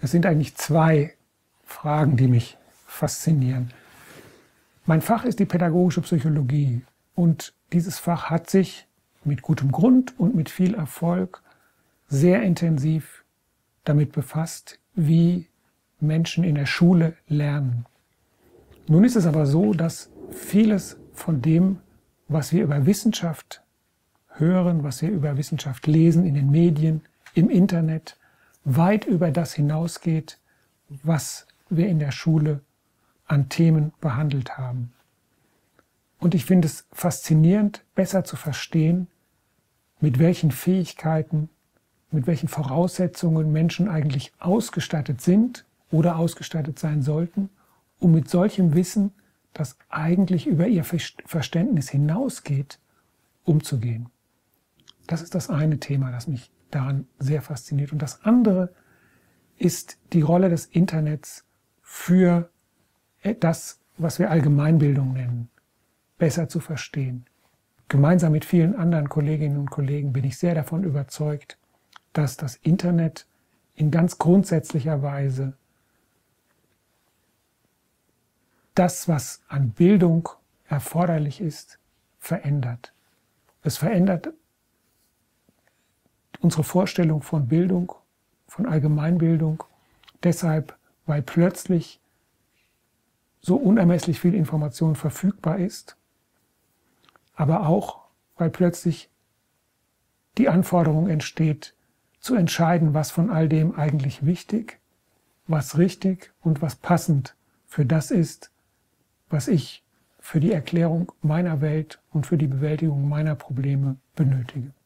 Es sind eigentlich zwei Fragen, die mich faszinieren. Mein Fach ist die pädagogische Psychologie und dieses Fach hat sich mit gutem Grund und mit viel Erfolg sehr intensiv damit befasst, wie Menschen in der Schule lernen. Nun ist es aber so, dass vieles von dem, was wir über Wissenschaft hören, was wir über Wissenschaft lesen, in den Medien, im Internet, weit über das hinausgeht, was wir in der Schule an Themen behandelt haben. Und ich finde es faszinierend, besser zu verstehen, mit welchen Fähigkeiten, mit welchen Voraussetzungen Menschen eigentlich ausgestattet sind oder ausgestattet sein sollten, um mit solchem Wissen, das eigentlich über ihr Verständnis hinausgeht, umzugehen. Das ist das eine Thema, das mich daran sehr fasziniert. Und das andere ist die Rolle des Internets für das, was wir Allgemeinbildung nennen, besser zu verstehen. Gemeinsam mit vielen anderen Kolleginnen und Kollegen bin ich sehr davon überzeugt, dass das Internet in ganz grundsätzlicher Weise das, was an Bildung erforderlich ist, verändert. Es verändert unsere Vorstellung von Bildung, von Allgemeinbildung, deshalb, weil plötzlich so unermesslich viel Information verfügbar ist, aber auch, weil plötzlich die Anforderung entsteht, zu entscheiden, was von all dem eigentlich wichtig, was richtig und was passend für das ist, was ich für die Erklärung meiner Welt und für die Bewältigung meiner Probleme benötige.